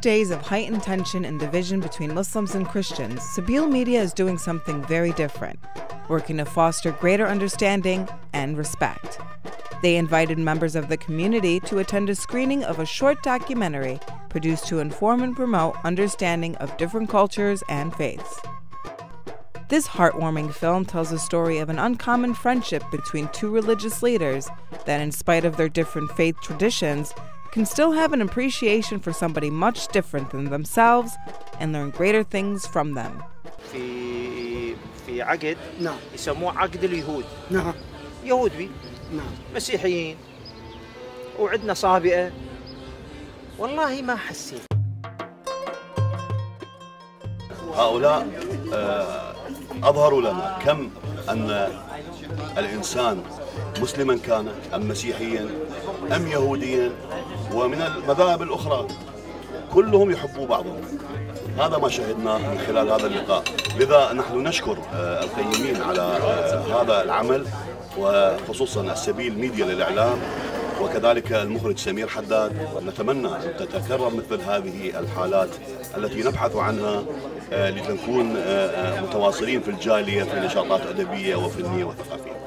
days of heightened tension and division between Muslims and Christians, Sabeel Media is doing something very different, working to foster greater understanding and respect. They invited members of the community to attend a screening of a short documentary produced to inform and promote understanding of different cultures and faiths. This heartwarming film tells the story of an uncommon friendship between two religious leaders that, in spite of their different faith traditions, can still have an appreciation for somebody much different than themselves and learn greater things from them. في عقد يسموه عقد اليهود. نعم. يهود بي. نعم. مسيحيين. وعندنا صابئة. والله ما حسيت. هؤلاء أظهروا لنا كم أن الإنسان مسلما كان أم مسيحيا أم يهوديا ومن المذاهب الأخرى كلهم يحبوا بعضهم. هذا ما شاهدناه من خلال هذا اللقاء، لذا نحن نشكر القيمين على هذا العمل وخصوصا السبيل ميديا للإعلام وكذلك المخرج سمير حداد. نتمنى أن تتكرر مثل هذه الحالات التي نبحث عنها لنكون متواصلين في الجالية في نشاطات أدبية وفنية وثقافية.